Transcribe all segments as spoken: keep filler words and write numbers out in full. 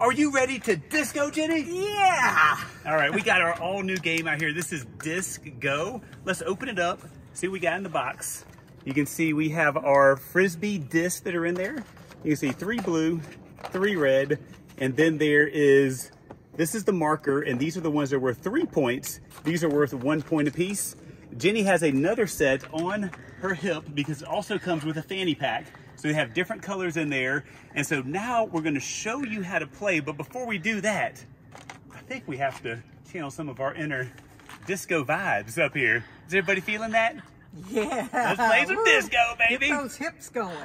Are you ready to disco, Jenny? Yeah! All right, we got our all new game out here. This is Disc Go. Let's open it up, see what we got in the box. You can see we have our Frisbee discs that are in there. You can see three blue, three red, and then there is, this is the marker, and these are the ones that are worth three points. These are worth one point apiece. Jenny has another set on her hip because it also comes with a fanny pack. So we have different colors in there. And so now we're gonna show you how to play. But before we do that, I think we have to channel some of our inner disco vibes up here. Is everybody feeling that? Yeah. Let's play some Woo. disco, baby. Get those hips going.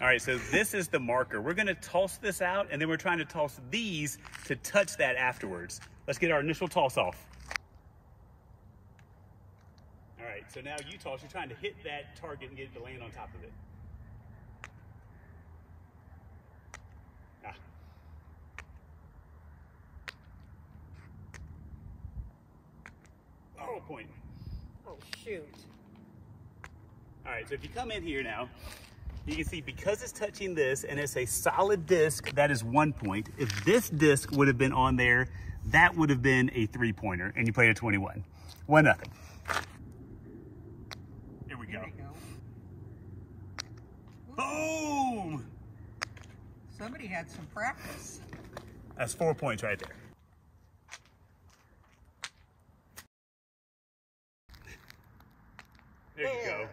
All right, so this is the marker. We're gonna toss this out and then we're trying to toss these to touch that afterwards. Let's get our initial toss off. All right, so now you toss, you're trying to hit that target and get it to land on top of it. Ah. Oh, point. Oh, shoot. All right, so if you come in here now, you can see because it's touching this and it's a solid disc, that is one point. If this disc would have been on there, that would have been a three pointer and you played a twenty-one. One nothing. Here we go. go. Boom! Somebody had some practice. That's four points right there. There you go.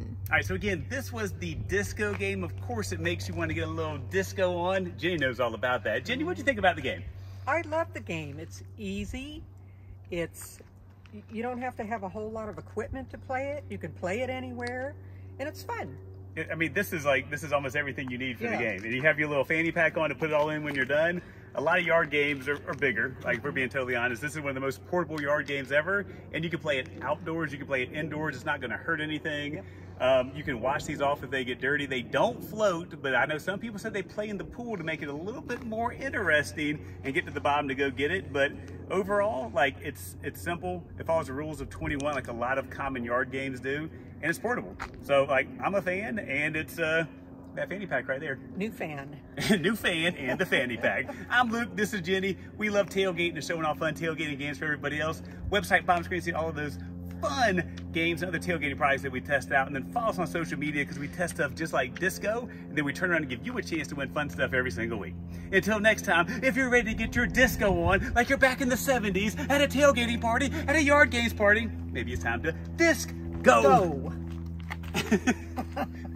All right, so again, this was the disco game. Of course, it makes you want to get a little disco on. Jenny knows all about that. Jenny, what do you think about the game? I love the game. It's easy. It's, you don't have to have a whole lot of equipment to play it. You can play it anywhere, and it's fun. I mean, this is like, this is almost everything you need for yeah. the game. And you have your little fanny pack on to put it all in when you're done. A lot of yard games are, are bigger, like if we're being totally honest. This is one of the most portable yard games ever, and you can play it outdoors, you can play it indoors, it's not gonna hurt anything. Yep. Um, you can wash these off if they get dirty. They don't float, but I know some people said they play in the pool to make it a little bit more interesting and get to the bottom to go get it. But overall, like it's it's simple. It follows the rules of twenty-one, like a lot of common yard games do, and it's portable. So like I'm a fan, and it's uh, that fanny pack right there. New fan. New fan and the fanny pack. I'm Luke, this is Jenny. We love tailgating and showing off fun tailgating games for everybody else. Website, bottom screen, see all of those fun games and other tailgating products that we test out. And then follow us on social media because we test stuff just like disco. And then we turn around and give you a chance to win fun stuff every single week. Until next time, if you're ready to get your disco on, like you're back in the seventies, at a tailgating party, at a yard games party, maybe it's time to disc go. Go.